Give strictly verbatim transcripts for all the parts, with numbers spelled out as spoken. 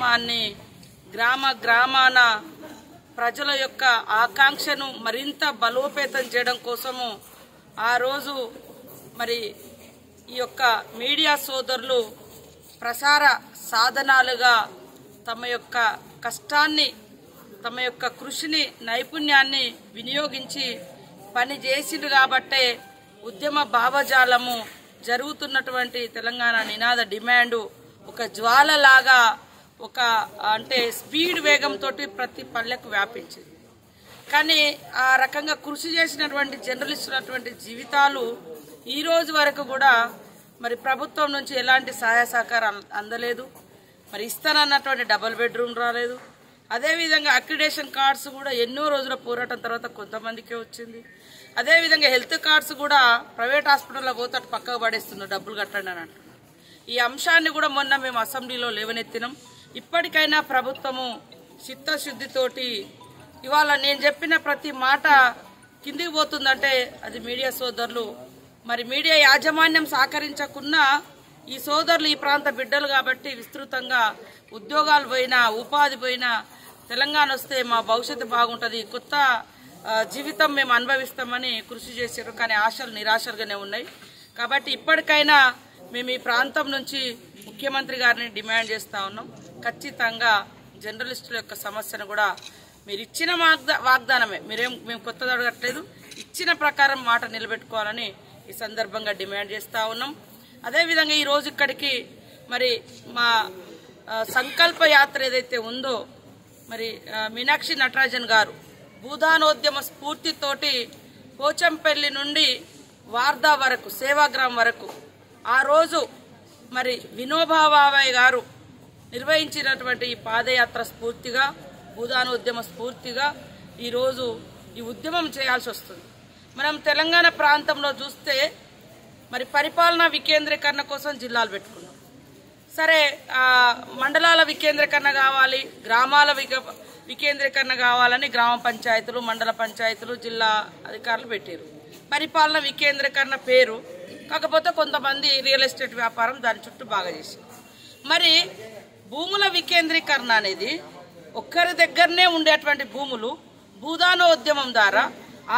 కార్యక్రమాన్ని గ్రామ గ్రామాన ప్రజల యొక్క ఆకాంక్షను మరింత బలోపేతం చేయడం కోసము ఆ రోజు మరి ఈ యొక్క మీడియా సోదరులు ప్రసార సాధనాలుగా తమ యొక్క కష్టాన్ని తమ యొక్క కృషిని నైపుణ్యాన్ని వినియోగించి పని చేసిరు కాబట్టే ఉద్యమ భావజాలము జరుగుతున్నటువంటి తెలంగాణ నినాద డిమాండ్ ఒక జ్వాలలాగా ఒక అంటే స్పీడ్ వేగంతో ప్రతి పల్లెకు వ్యాపించింది. కానీ ఆ రకంగా కృషి చేసినటువంటి జర్నలిస్టులటువంటి జీవితాలు ఈ రోజు వరకు కూడా మరి ప్రభుత్వం నుంచి ఎలాంటి సహాయ సహకారం అందలేదు. మరి ఇస్తానన్నటువంటి డబుల్ బెడ్రూమ్ రాలేదు. అదేవిధంగా అక్రిడేషన్ కార్డ్స్ కూడా ఎన్నో రోజుల పోరాటం తర్వాత కొంతమందికే వచ్చింది. అదేవిధంగా హెల్త్ కార్డ్స్ కూడా ప్రైవేట్ హాస్పిటల్లో పోతే పక్కకు పడేస్తున్నారు, డబ్బులు కట్టండి అని అంటున్నారు. ఈ అంశాన్ని కూడా మొన్న మేము అసెంబ్లీలో లేవనెత్తినాం. ఇప్పటికైనా ప్రభుత్వము చిత్తశుద్ధితోటి ఇవాళ నేను చెప్పిన ప్రతి మాట కిందికి పోతుందంటే అది మీడియా సోదరులు మరి మీడియా యాజమాన్యం సహకరించకున్నా ఈ సోదరులు ఈ ప్రాంత బిడ్డలు కాబట్టి విస్తృతంగా ఉద్యోగాలు పోయినా ఉపాధి పోయినా తెలంగాణ వస్తే మా భవిష్యత్తు బాగుంటుంది, కొత్త జీవితం మేము అనుభవిస్తామని కృషి చేశారు. కానీ ఆశలు నిరాశలుగానే ఉన్నాయి. కాబట్టి ఇప్పటికైనా మేము ఈ ప్రాంతం నుంచి ముఖ్యమంత్రి గారిని డిమాండ్ చేస్తూ ఉన్నాం. ఖచ్చితంగా జర్నలిస్టుల యొక్క సమస్యను కూడా మీరు ఇచ్చిన వాగ్దానమే, మీరేం మేము కొత్తది అడగట్లేదు, ఇచ్చిన ప్రకారం మాట నిలబెట్టుకోవాలని ఈ సందర్భంగా డిమాండ్ చేస్తూ ఉన్నాం. అదేవిధంగా ఈరోజు ఇక్కడికి మరి మా సంకల్ప యాత్ర ఏదైతే ఉందో మరి మీనాక్షి నటరాజన్ గారు భూదానోద్యమ స్ఫూర్తితోటి పోచంపల్లి నుండి వార్దా వరకు సేవాగ్రామం వరకు ఆ రోజు మరి వినోబా భావే గారు నిర్వహించినటువంటి ఈ పాదయాత్ర స్ఫూర్తిగా భూదానోద్యమ స్ఫూర్తిగా ఈరోజు ఈ ఉద్యమం చేయాల్సి వస్తుంది. మనం తెలంగాణ ప్రాంతంలో చూస్తే మరి పరిపాలనా వికేంద్రీకరణ కోసం జిల్లాలు పెట్టుకున్నాం. సరే మండలాల వికేంద్రీకరణ కావాలి, గ్రామాల వికేంద్రీకరణ కావాలని గ్రామ పంచాయతీలు మండల పంచాయతీలు జిల్లా అధికారులు పెట్టారు. పరిపాలన వికేంద్రీకరణ పేరు కాకపోతే కొంతమంది రియల్ ఎస్టేట్ వ్యాపారం దాని చుట్టూ బాగా చేశారు. మరి భూముల వికేంద్రీకరణ అనేది ఒక్కరి దగ్గరనే ఉండేటువంటి భూములు భూదానోద్యమం ద్వారా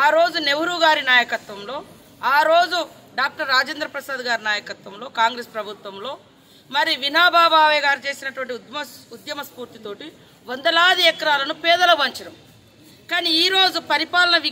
ఆ రోజు నెహ్రూ గారి నాయకత్వంలో ఆ రోజు డాక్టర్ రాజేంద్ర ప్రసాద్ గారి నాయకత్వంలో కాంగ్రెస్ ప్రభుత్వంలో మరి వినోబా భావే గారు చేసినటువంటి ఉద్యమ ఉద్యమ స్ఫూర్తితోటి వందలాది ఎకరాలను పేదల వంచడం. కానీ ఈరోజు పరిపాలన